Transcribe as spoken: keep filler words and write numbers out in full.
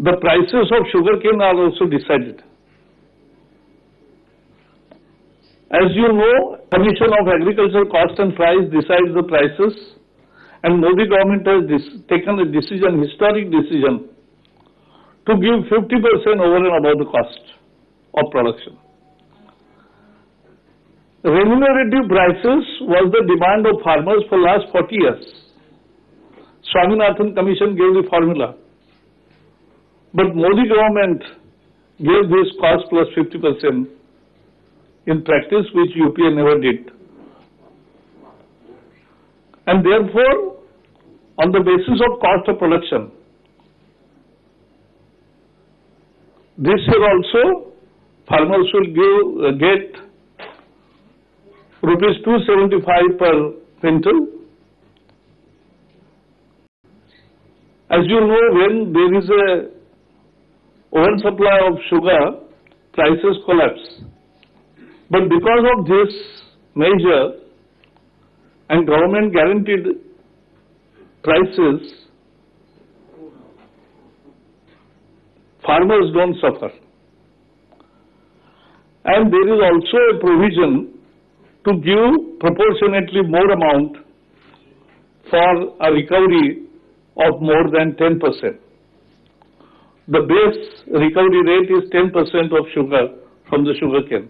the prices of sugarcane are also decided. As you know, Commission of Agricultural Cost and Price decides the prices, and Modi government has taken a decision, historic decision, to give fifty percent over and above the cost of production. Remunerative prices was the demand of farmers for last forty years. Swaminathan Commission gave the formula, but Modi government gave this cost plus fifty percent. In practice, which U P A never did. And therefore, on the basis of cost of production, this year also farmers will give, uh, get rupees two seventy-five per quintal. As you know, when there is a oversupply of sugar, prices collapse. But because of this measure and government guaranteed prices, farmers don't suffer. And there is also a provision to give proportionately more amount for a recovery of more than ten percent. The base recovery rate is ten percent of sugar from the sugarcane.